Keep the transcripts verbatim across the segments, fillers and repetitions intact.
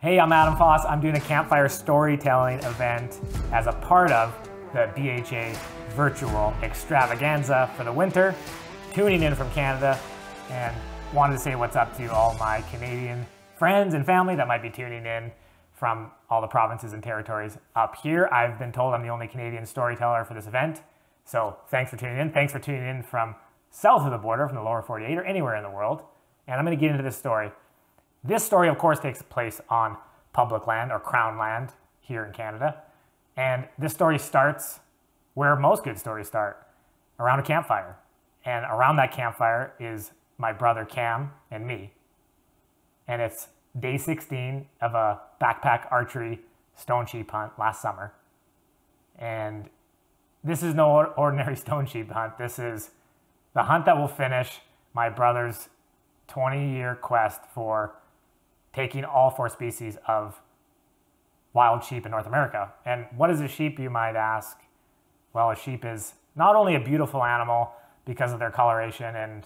Hey, I'm Adam Foss. I'm doing a campfire storytelling event as a part of the B H A virtual extravaganza for the winter. Tuning in from Canada, and wanted to say what's up to all my Canadian friends and family that might be tuning in from all the provinces and territories up here. I've been told I'm the only Canadian storyteller for this event, so thanks for tuning in. Thanks for tuning in from south of the border, from the lower forty-eight or anywhere in the world. And I'm going to get into this story. This story, of course, takes place on public land or crown land here in Canada. And this story starts where most good stories start, around a campfire. And around that campfire is my brother Cam and me. And it's day sixteen of a backpack archery stone sheep hunt last summer. And this is no ordinary stone sheep hunt. This is the hunt that will finish my brother's twenty year quest for taking all four species of wild sheep in North America. And what is a sheep, you might ask? Well, a sheep is not only a beautiful animal because of their coloration and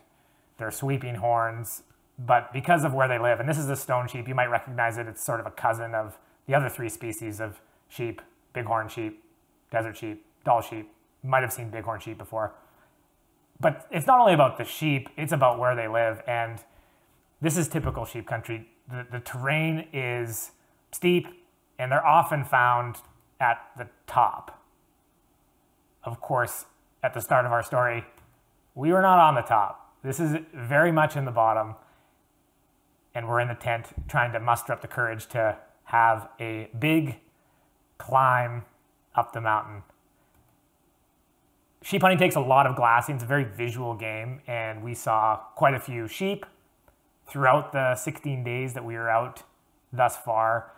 their sweeping horns, but because of where they live. And this is the stone sheep. You might recognize it. It's sort of a cousin of the other three species of sheep: bighorn sheep, desert sheep, Dall sheep. You might have seen bighorn sheep before. But it's not only about the sheep, it's about where they live. And this is typical sheep country. The, the terrain is steep, and they're often found at the top. Of course, at the start of our story, we were not on the top. This is very much in the bottom, and we're in the tent trying to muster up the courage to have a big climb up the mountain. Sheep hunting takes a lot of glassing. It's a very visual game, and we saw quite a few sheep throughout the sixteen days that we were out thus far.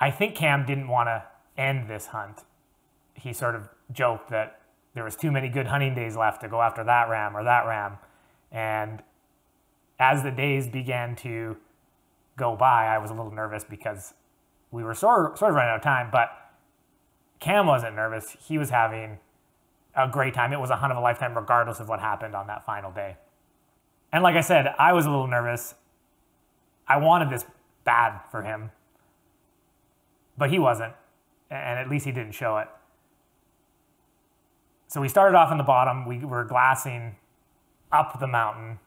I think Cam didn't want to end this hunt. He sort of joked that there was too many good hunting days left to go after that ram or that ram. And as the days began to go by, I was a little nervous because we were sort of, sort of running out of time, but Cam wasn't nervous. He was having a great time. It was a hunt of a lifetime regardless of what happened on that final day. And like I said, I was a little nervous. I wanted this bad for him, but he wasn't, and at least he didn't show it. So we started off in the bottom. We were glassing up the mountain.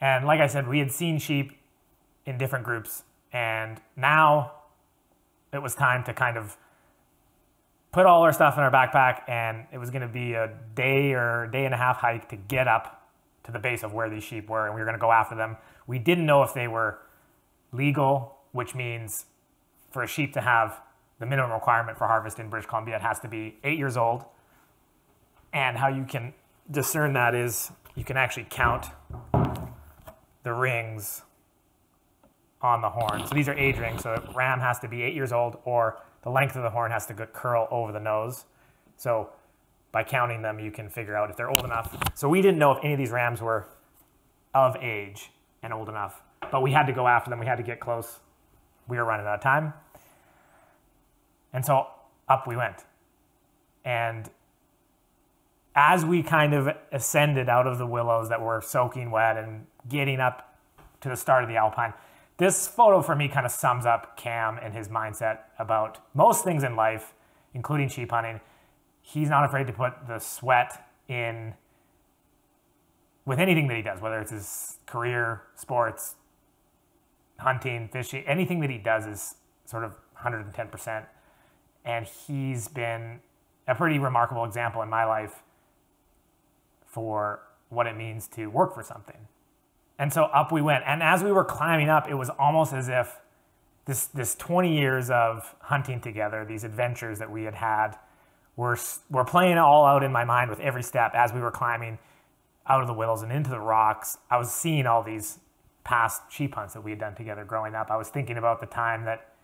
And like I said, we had seen sheep in different groups. And now it was time to kind of put all our stuff in our backpack. And it was going to be a day or day and a half hike to get up to the base of where these sheep were. And we were going to go after them. We didn't know if they were legal, which means for a sheep to have the minimum requirement for harvest in British Columbia, it has to be eight years old. And how you can discern that is you can actually count the rings on the horn. So these are age rings. So the ram has to be eight years old, or the length of the horn has to go curl over the nose. So by counting them, you can figure out if they're old enough. So we didn't know if any of these rams were of age and old enough, but we had to go after them. We had to get close. We were running out of time. And so up we went. And as we kind of ascended out of the willows that were soaking wet and getting up to the start of the Alpine, this photo for me kind of sums up Cam and his mindset about most things in life, including sheep hunting. He's not afraid to put the sweat in with anything that he does, whether it's his career, sports, hunting, fishing. Anything that he does is sort of one hundred ten percent. And he's been a pretty remarkable example in my life for what it means to work for something. And so up we went. And as we were climbing up, it was almost as if this, this twenty years of hunting together, these adventures that we had had, were, were playing all out in my mind with every step as we were climbing out of the willows and into the rocks. I was seeing all these past sheep hunts that we had done together growing up. I was thinking about the time that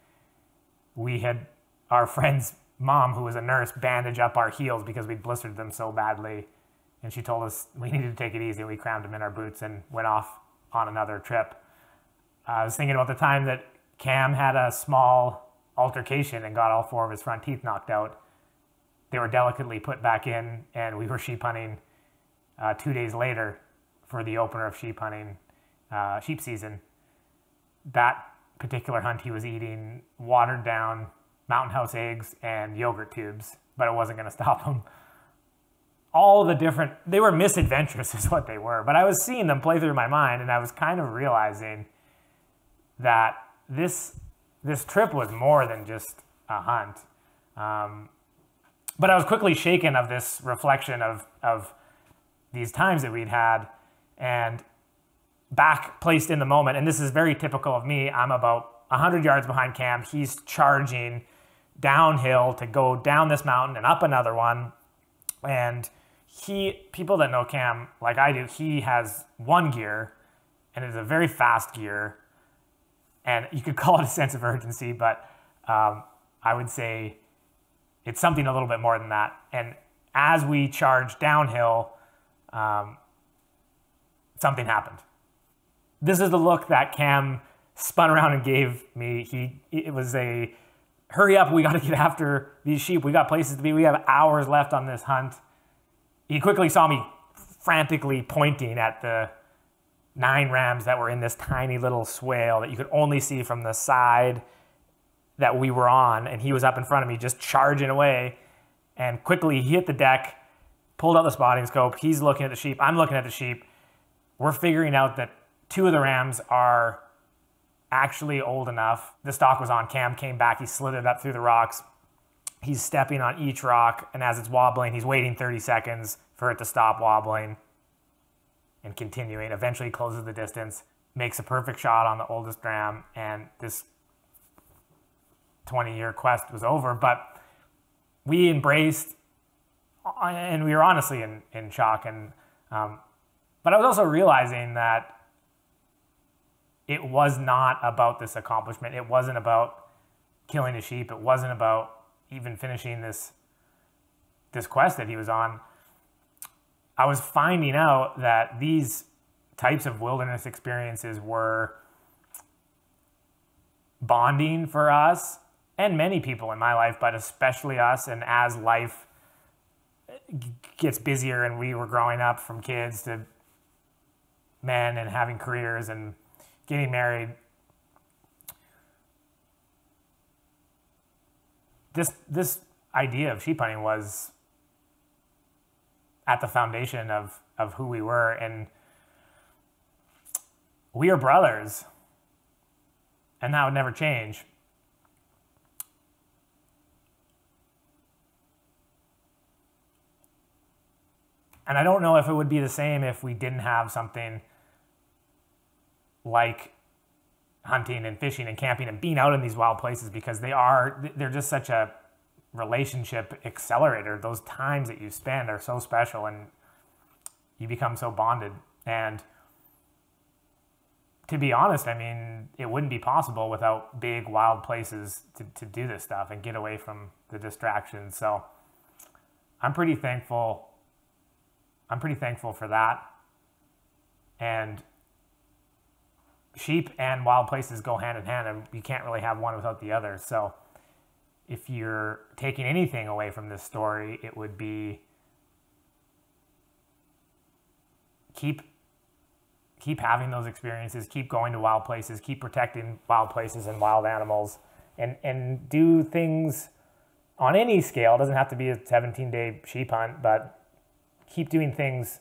we had our friend's mom, who was a nurse, bandage up our heels because we blistered them so badly. And she told us we needed to take it easy. We crammed them in our boots and went off on another trip. Uh, I was thinking about the time that Cam had a small altercation and got all four of his front teeth knocked out. They were delicately put back in, and we were sheep hunting uh, two days later for the opener of sheep hunting, uh, sheep season. That particular hunt, he was eating watered down Mountain House eggs and yogurt tubes, but it wasn't going to stop him. All the different, they were misadventures is what they were, but I was seeing them play through my mind, and I was kind of realizing that this, this trip was more than just a hunt. Um, but I was quickly shaken of this reflection of, of these times that we'd had, and back placed in the moment. And this is very typical of me. I'm about one hundred yards behind Cam. He's charging downhill to go down this mountain and up another one. And he, people that know Cam like I do, he has one gear, and it's a very fast gear. And you could call it a sense of urgency, but um, I would say it's something a little bit more than that. And as we charged downhill, um, something happened. This is the look that Cam spun around and gave me. He, it was a, hurry up, we gotta get after these sheep. We got places to be, we have hours left on this hunt. He quickly saw me frantically pointing at the nine rams that were in this tiny little swale that you could only see from the side that we were on. And he was up in front of me just charging away. And quickly he hit the deck, pulled out the spotting scope. He's looking at the sheep, I'm looking at the sheep. We're figuring out that two of the rams are actually old enough. The stock was on. Cam came back. He slithered up through the rocks. He's stepping on each rock, and as it's wobbling, he's waiting thirty seconds for it to stop wobbling and continuing. Eventually closes the distance, makes a perfect shot on the oldest ram, and this twenty-year quest was over. But we embraced, and we were honestly in, in shock. And um, but I was also realizing that it was not about this accomplishment. It wasn't about killing a sheep. It wasn't about even finishing this, this quest that he was on. I was finding out that these types of wilderness experiences were bonding for us and many people in my life, but especially us. And as life gets busier and we were growing up from kids to men and having careers and getting married, this this idea of sheep hunting was at the foundation of of who we were, and we are brothers, and that would never change. And I don't know if it would be the same if we didn't have something like hunting and fishing and camping and being out in these wild places, because they are, they're just such a relationship accelerator. Those times that you spend are so special, and you become so bonded. And to be honest, I mean, it wouldn't be possible without big wild places to, to do this stuff and get away from the distractions. So I'm pretty thankful. I'm pretty thankful for that. And sheep and wild places go hand in hand, and you can't really have one without the other. So if you're taking anything away from this story, it would be keep keep having those experiences, keep going to wild places, keep protecting wild places and wild animals, and and do things on any scale. It doesn't have to be a seventeen day sheep hunt, but keep doing things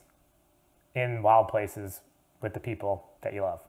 in wild places with the people that you love.